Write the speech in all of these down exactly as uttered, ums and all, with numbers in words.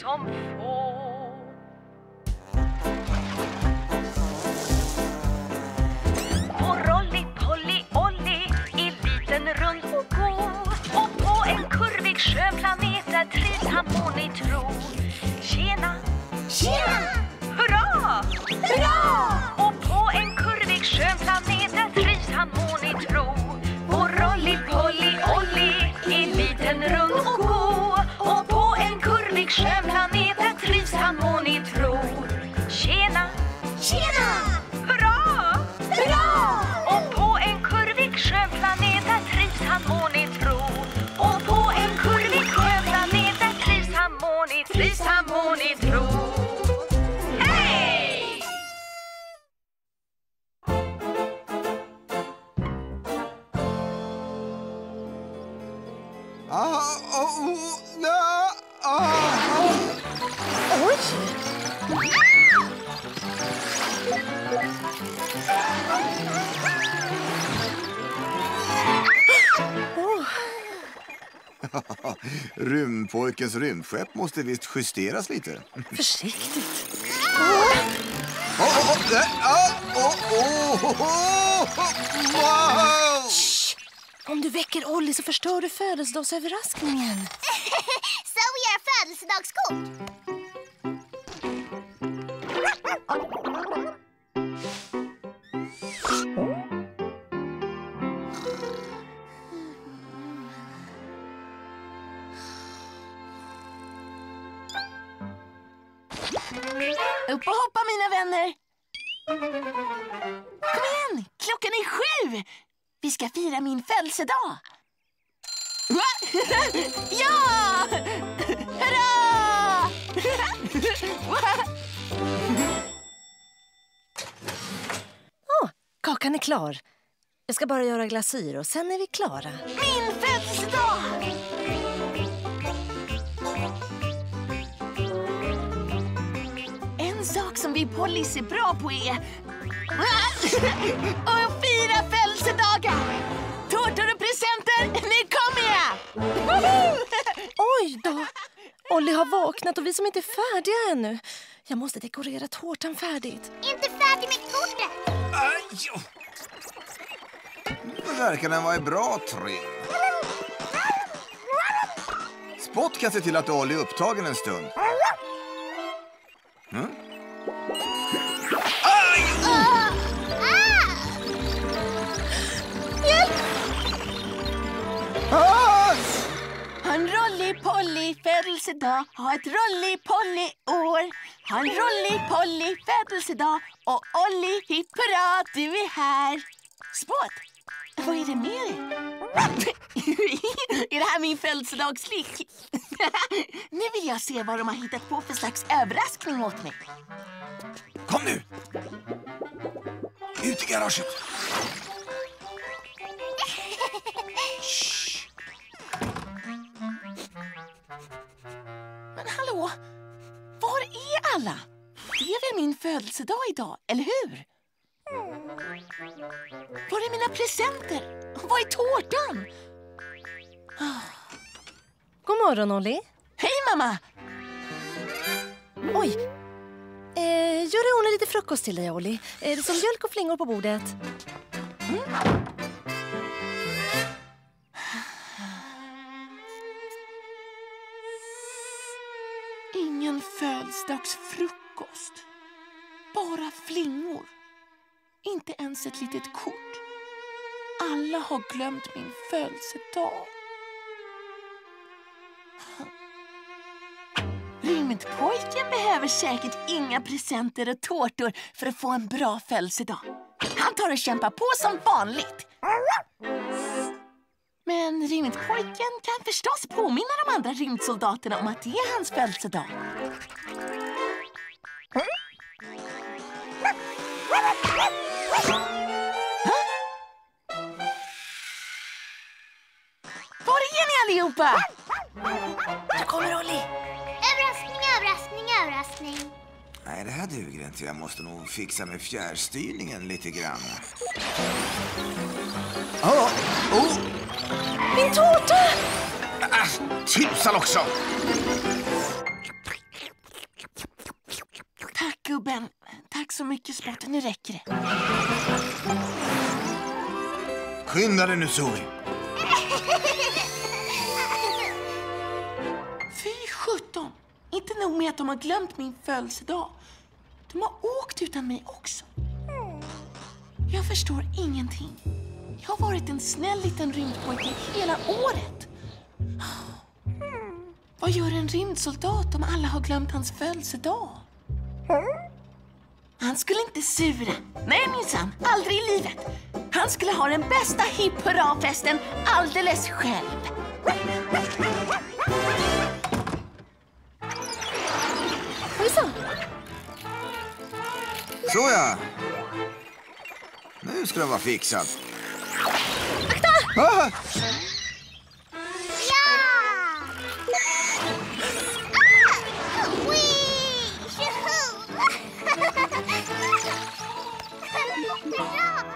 some fun. På Rolie Polie Olie i liten rund och gå. Och på en kurvig sjöplanet där trivs han må ni tro. Tjena! Tjena! Hurra! Hurra! Och på en kurvig sjöplanet där trivs han må ni tro. På Rolie Polie Olie i liten rund och gå. Och på en kurvig sjöplanet där trivs han må ni tro. Tjena! Tjena! Hurra! Hurra! Och på en kurvig sjöplanet där trivs han må ni tro. Och på en kurvig sjöplanet där trivs han må ni tro. Trivs han må ni tro. Hej! Ah, oh, oh, no! Ah! Oj! Rymdpojkens rymdskepp måste visst justeras lite. Försiktigt. Åh, åh, åh, åh, åh, åh, åh, åh. Om du väcker Olie så förstör du födelsedagsöverraskningen. Zoe gör födelsedagskort. Upp och hoppa, mina vänner! Kom igen! Klockan är sju! Vi ska fira min födelsedag! Ja! Hurra! Oh, kakan är klar. Jag ska bara göra glasyr och sen är vi klara. Min födelsedag! Som vi Polies är bra på är och fira födelsedagar. Tårtor och presenter, nu kommer jag! Oj då, Olie har vaknat och vi som inte är färdiga ännu. Jag måste dekorera tårtan färdigt. Inte färdig med tårtan. Aj! Det verkar den vara bra tre. Spot kan se till att Olie är upptagen en stund. Mm? Aj! Ah! Ah! Hjälp! Ah! Ha en Rolie Polie födelsedag, ha ett Rolie Polie år. Ha en Rolie Polie födelsedag och Olie, hipp hurra, du är här. Spot, vad är det med dig? Är det här min födelsedagslik? Nu vill jag se vad de har hittat på för slags överraskning åt mig. Kom nu! Ut i garaget! Men hallå! Var är alla? Det är väl min födelsedag idag, eller hur? Var är mina presenter? Var är tårtan? God morgon, Olie. Hej, mamma! Oj. Eh, gör det ordna lite frukost till dig, Olie. Eh, det är som mjölk och flingor på bordet. Mm. Ingen födelsedagsfrukost. Bara flingor. Inte ens ett litet kort. Alla har glömt min födelsedag. Rymdpojken behöver säkert inga presenter och tårtor för att få en bra födelsedag. Han tar och kämpar på som vanligt. Men rymdpojken kan förstås påminna de andra rymdsoldaterna om att det är hans födelsedag. Var är ni allihopa? Nu kommer Olie. Överraskning, överraskning, överraskning. Nej, det här duger inte. Jag måste nog fixa med fjärrstyrningen lite grann. Oh, oh. Min tårta! Ah, tusan också! gubben. Tack så mycket, Spot. Nu räcker det. Skynda dig nu, Zoe. Fy sjutton. Inte nog med att de har glömt min födelsedag. De har åkt utan mig också. Jag förstår ingenting. Jag har varit en snäll liten rymdpojke hela året. Vad gör en rymdsoldat om alla har glömt hans födelsedag? Han skulle inte sura. Nej, minsann. Aldrig i livet. Han skulle ha den bästa hipp-hurra-festen alldeles själv. Hejsan. Såja. Nu ska det vara fixat. Akta! Ah!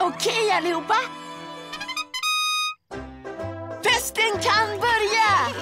Okej, allihopa! Festen kan börja!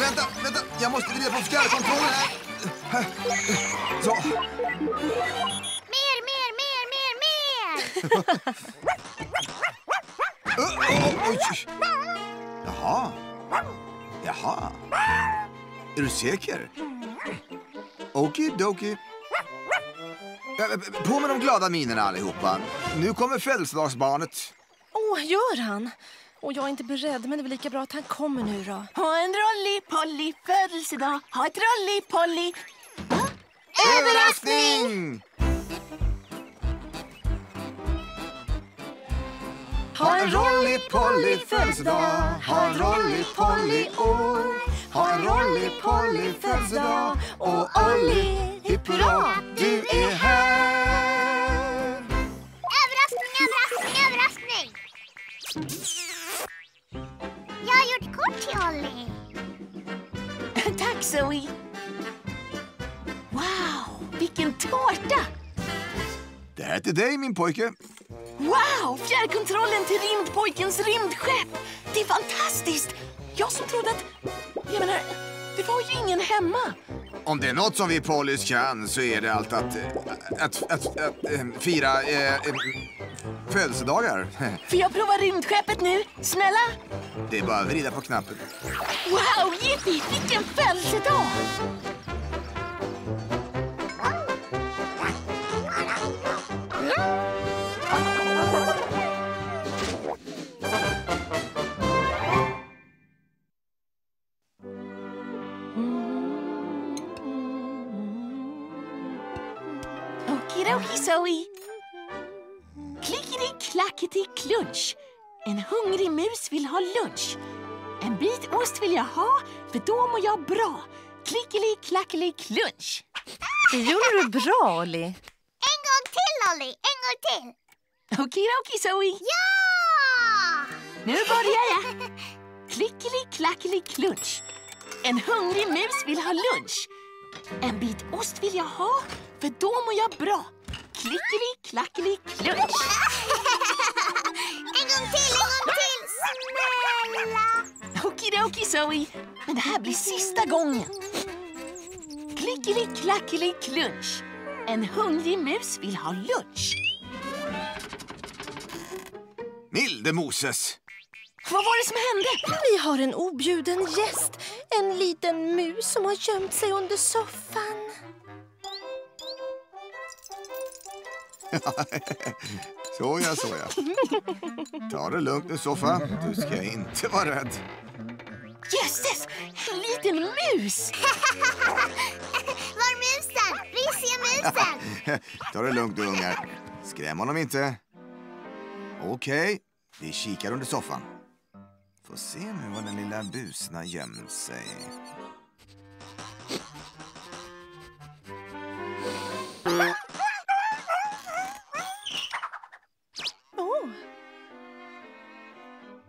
Vänta, vänta, jag måste vrida på skarkontrollen här. Så. Mer, mer, mer, mer, mer! uh, oh, oj. Jaha. Jaha. Är du säker? Okey-dokey. På med de glada minerna allihopa. Nu kommer födelsedagsbarnet. Åh, oh, gör han? Och jag är inte beredd, men det är väl lika bra att han kommer nu då. Ha en Rolie Polie födelsedag. Ha ett Rolie Polie. Va? Överraskning! Ha en Rolie Polie födelsedag. Ha en Rolie Polie år. Ha en Rolie Polie födelsedag. Och Ollie, hipp hurra, du är här. Överraskning, överraskning, överraskning. Jag har gjort kort till Ollie. Tack, Zoe. Wow, vilken tårta! Det här är till dig, min pojke. Wow, fjärrkontrollen till rymdpojkens rymdskepp. Det är fantastiskt. Jag som trodde att... Jag menar, det var ju ingen hemma. Om det är något som vi Polies kan så är det allt att... Att, att, att, att äh, fira... Äh, äh, födelsedagar. För jag provar rymdskeppet nu. Snälla. Det är bara att vrida på knappen. Wow, Jeffy, vilken födelsedag! Okie-dokie, Zoe. Klackety klunch. En hungrig mus vill ha lunch. En bit ost vill jag ha, för då mår jag bra. Klickeli, klackeli, klunch. Det gjorde du bra, Ollie. En gång till, Ollie. En gång till. Okey-dokey, Zoe. Ja! Nu börjar jag. Klickeli, klackeli, klunch. En hungrig mus vill ha lunch. En bit ost vill jag ha, för då mår jag bra. Klickeli, klackeli, klunch. En gång till, en gång till, snälla. Okey-dokey, Zoe. Men det här blir sista gången. Klickeli, klackeli, klunch. En hungrig mus vill ha lunch. Milde Moses. Vad var det som hände? Vi har en objuden gäst. En liten mus som har gömt sig under soffan. Såja, såja. Ta det lugnt nu, soffa. Du ska inte vara rädd. Jösses! En liten mus! Var musen? Vi ser musen! Ta det lugnt, ungar. Skräm honom inte. Okej, okay. Vi kikar under soffan. Får se nu var den lilla busna gömmer sig.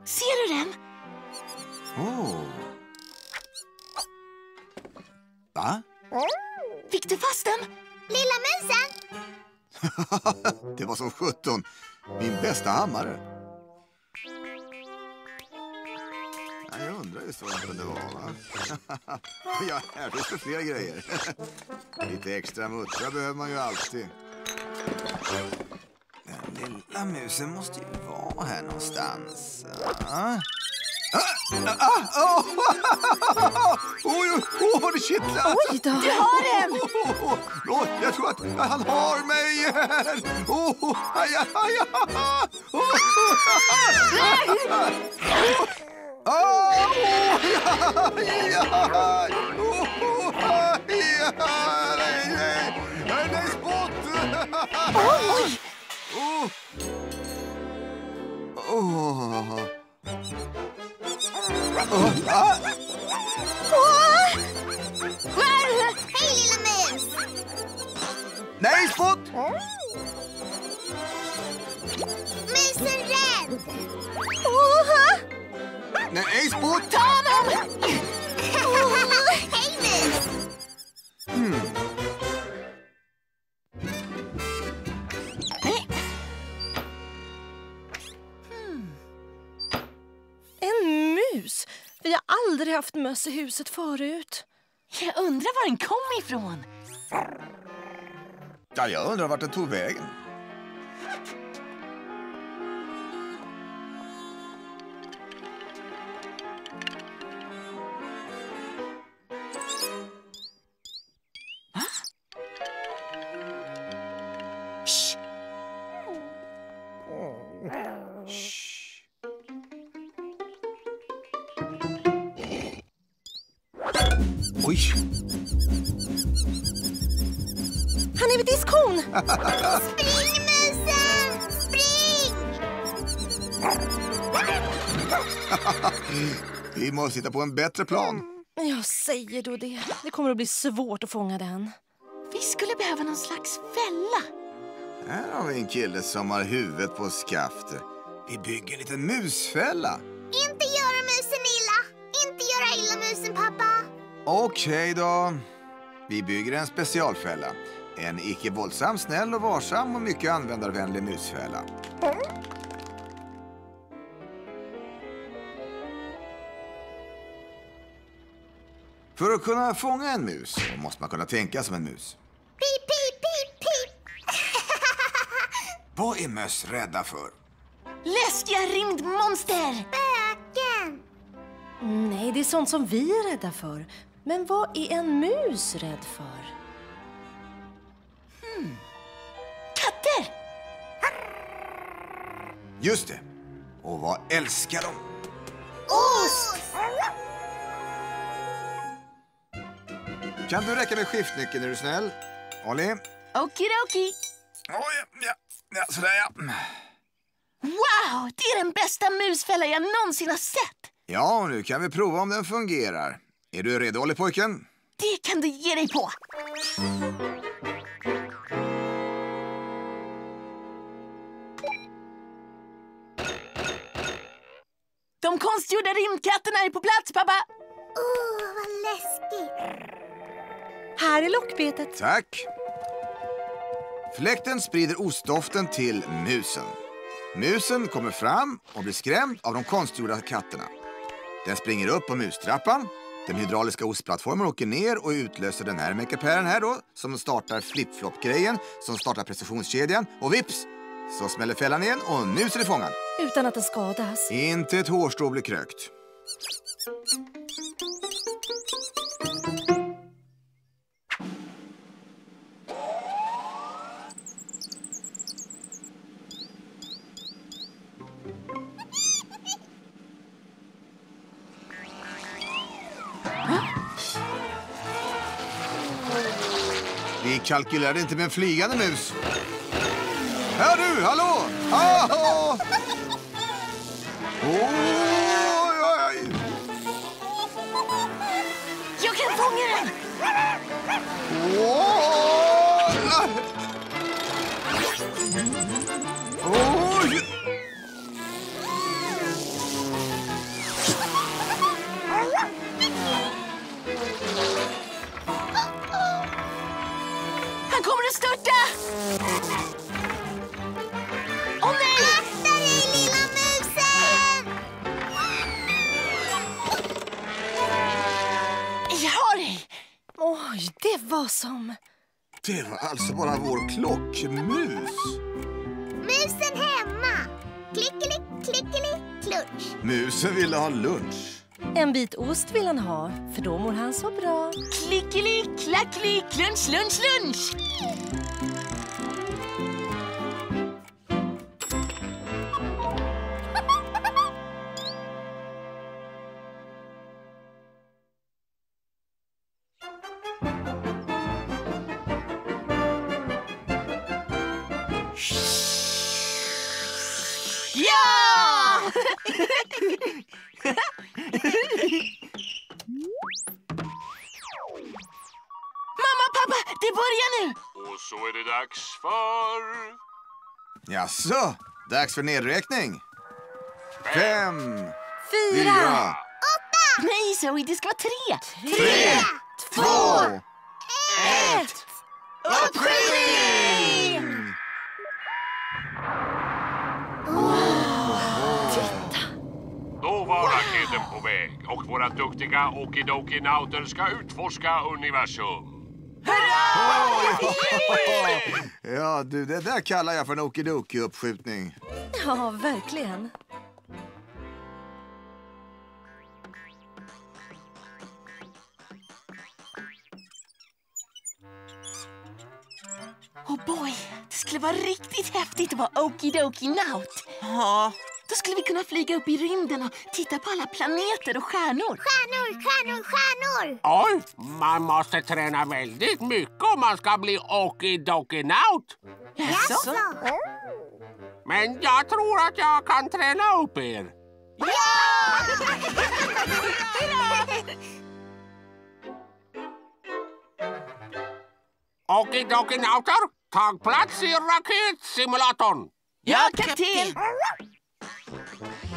Siedem. O. Va? Fick du fast den? Lilla musen. Det var som sjutton. Min bästa hammare. Jag undrar just vad det kunde vara, va? Jag är för fler grejer. Lite extra muttra behöver man ju alltid. Den lilla musen måste ju vara här någonstans. Ja. Oj, oj, det kittlar! Oj då! Du har den! Jag tror att han har mig här! Åh, aj, aj, aj! Oh, ah. Oh. Hej lilla mus! Nej, Spot! Oh. Musen rädd! Oh. Nej, Spot! Ta dem! Oh. Hej mus! Hmm. Vi har aldrig haft möss i huset förut. Jag undrar var den kom ifrån. Ja, jag undrar vart den tog vägen. Va? Shh. Shh. Oj. Han är vid diskon. Spring, musen! Spring! Vi måste hitta på en bättre plan. Jag säger då det. Det kommer att bli svårt att fånga den. Vi skulle behöva någon slags fälla. Här har vi en kille som har huvudet på skaftet. Vi bygger en liten musfälla. Inte göra musen illa. Inte göra illa musen, pappa. Okej då. Vi bygger en specialfälla. En icke-våldsam, snäll och varsam och mycket användarvänlig musfälla. För att kunna fånga en mus måste man kunna tänka som en mus. Pip, pip, pip, pip. Vad är möss rädda för? Läskiga rymdmonster! Spöken! Nej, det är sånt som vi är rädda för. Men vad är en mus rädd för? Hmm. Katter! Just det. Och vad älskar de? Ost! Kan du räcka med skiftnyckeln, är du snäll? Olie? Okey-dokey. Oj, ja, ja, sådär ja. Wow, det är den bästa musfällan jag någonsin har sett. Ja, nu kan vi prova om den fungerar. Är du redo, Rolie pojken? Det kan du ge dig på! De konstgjorda rymdkatterna är på plats, pappa! Åh, oh, vad läskigt! Här är lockbetet. Tack! Fläkten sprider ostdoften till musen. Musen kommer fram och blir skrämd av de konstgjorda katterna. Den springer upp på mustrappan. Den hydrauliska ostplattformen åker ner och utlöser den här mekapären här då, som startar flip-flop-grejen, som startar precisionskedjan, och vips, så smäller fällan igen och musen är fångad. Utan att den skadas. Inte ett hårstrå blir krökt. Vi kalkylerade inte med en flygande mus. Hör du, hallå! Hallå! Oj, oj, oj! Jag kan fånga den! Oj! Oj! Det var som... Det var alltså bara vår klockmus. Musen hemma. Klickeli, klickeli, klunch. Musen ville ha lunch. En bit ost vill han ha, för då mår han så bra. Klickeli, klackeli, klunch, lunch, lunch. Jaså, dags för nedräkning. Fem, fyra, fyra åtta. Nej, Zoe, det ska vara tre. Tre, två, ett. Uppskjutning! Wow, titta. Då var raketen på väg och våra duktiga Okey-dokey-nauter ska utforska universum. Ja, du, det där kallar jag för en okie-dokie-uppskjutning. Ja, verkligen. Oh boy, det skulle vara riktigt häftigt att vara Okey-dokey-naut. Ja. Då skulle vi kunna flyga upp i rymden och titta på alla planeter och stjärnor. Stjärnor, stjärnor, stjärnor! Oj, man måste träna väldigt mycket om man ska bli Okey-dokey-naut. Jaså? Men jag tror att jag kan träna upp er. Ja! Okey-dokey-nauter, tag plats i raketsimulatorn. Ja, kapten!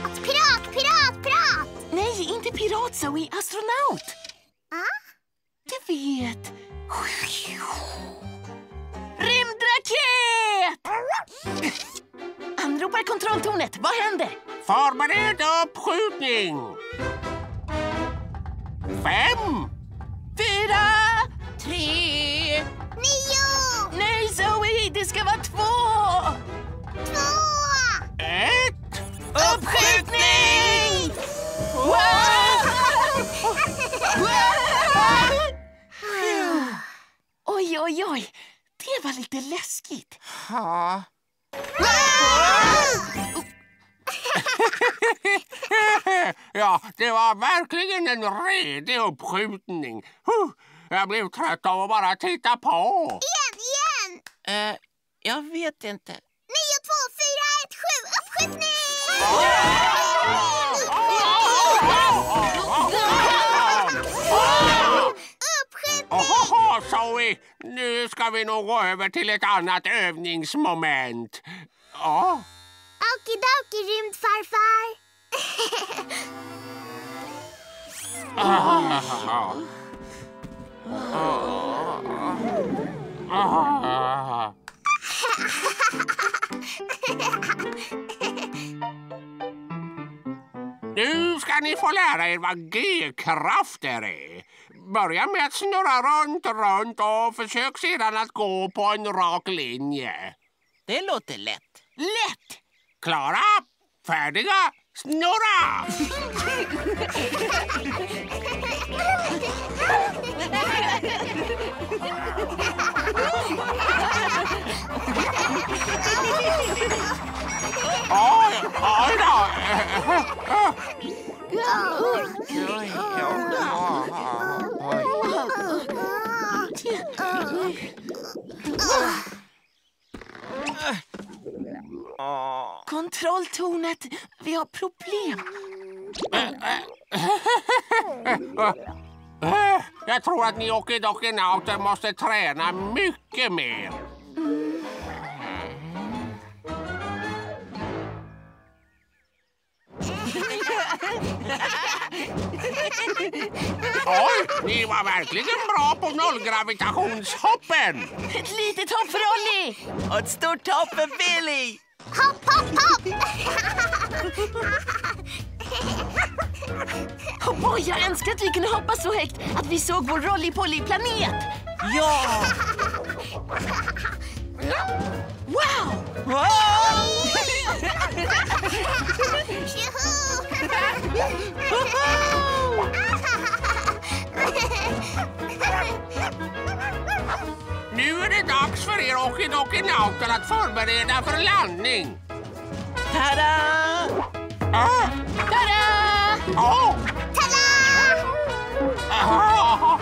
Pirat, pirat, pirat! Nej, inte pirat, Zoe. Astronaut. Ah? Du vet. Rymdraket! Anropar kontrolltornet. Vad händer? Förbered uppskjutning. Fem. Fyra. Tre. Nio. Nej, Zoe. Det ska vara två. Två. Ett. Uppskjutning! Wow! Oj, oj, oj. Det var lite läskigt. Ja. Ja, det var verkligen en redig uppskjutning. Jag blev trött av att bara titta på. Igen, igen! Eh, jag vet inte. nio, två, fyra, ett, sju, uppskjutning! Ohoho, Zoe! Nu ska vi nog gå över till ett annat övningsmoment. Ja. Okey-dokey, rymdfarfar. Nu ska ni få lära er vad G-krafter är. Börja med att snurra runt, runt och försök sedan att gå på en rak linje. Det låter lätt. Lätt! Klara, färdiga, snurra! Oj, oj då! Kontrolltornet, vi har problem. Jag tror att ni Okey-dokey-nauter måste träna mycket mer. Oj, ni var verkligen bra på nollgravitationshoppen. Ett litet hopp för Rolie. Och ett stort hopp för Billy. Hopp, hopp, hopp. Oh boy, jag önskar att vi kunde hoppa så högt att vi såg vår Rolie Polie planet. Ja! Wow! Wow! Nu är det dags för er Okey-dokey-nauter att förbereda för landning. Tada! Ah. Tada! Oh. Tada! Ah.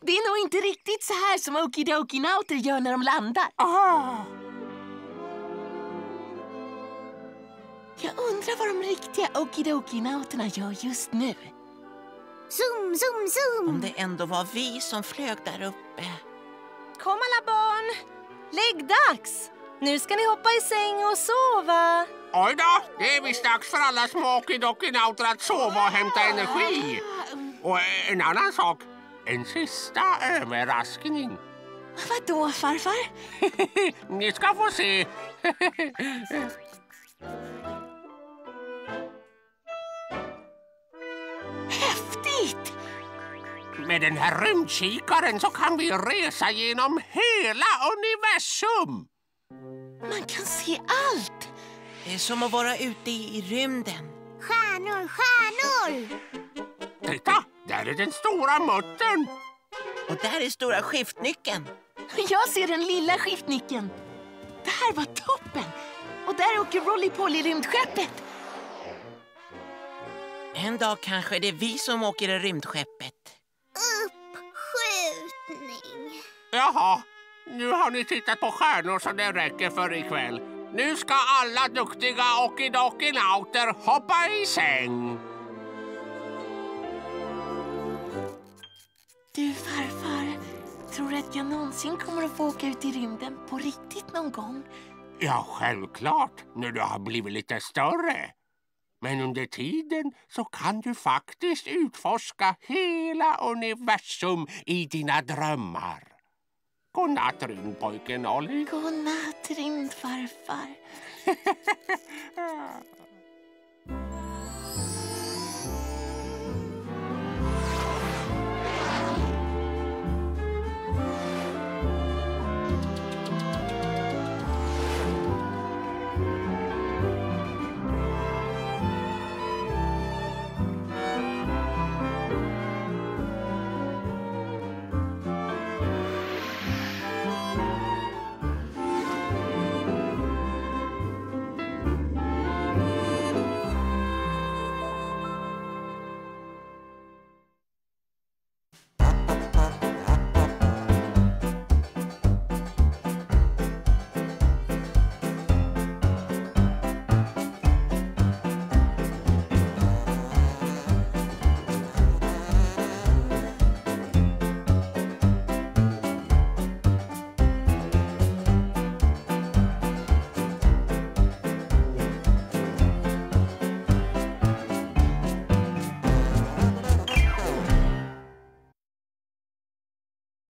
Det är nog inte riktigt så här som Okey-dokey-nauter gör när de landar. Ah. Jag undrar vad de riktiga Okey-dokey-nauterna gör just nu. Zoom, zoom, zoom! Om det ändå var vi som flög där uppe. Kom alla barn! Lägg dags! Nu ska ni hoppa i säng och sova. Oj då, det är visst dags för alla små Okey-dokey-nauter att sova och hämta energi. Och en annan sak, en sista överraskning. Vadå, farfar? Ni ska få se. Häftigt! Med den här rymdkikaren så kan vi resa genom hela universum. Man kan se allt. Det är som att vara ute i rymden. Stjärnor, stjärnor! Titta, där är den stora muttern. Och där är stora skiftnyckeln. Jag ser den lilla skiftnyckeln. Det här var toppen. Och där åker Rolie Polie rymdskeppet. En dag kanske det är vi som åker i rymdskeppet. Uppskjutning. Jaha. Nu har ni tittat på stjärnor så det räcker för ikväll. Nu ska alla duktiga Okey-dokey-nauter hoppa i säng. Du farfar, tror du att jag någonsin kommer att få åka ut i rymden på riktigt någon gång? Ja, självklart, när du har blivit lite större. Men under tiden så kan du faktiskt utforska hela universum i dina drömmar. Godnatt, rymdpojken Olie. Godnatt, rymdfarfar.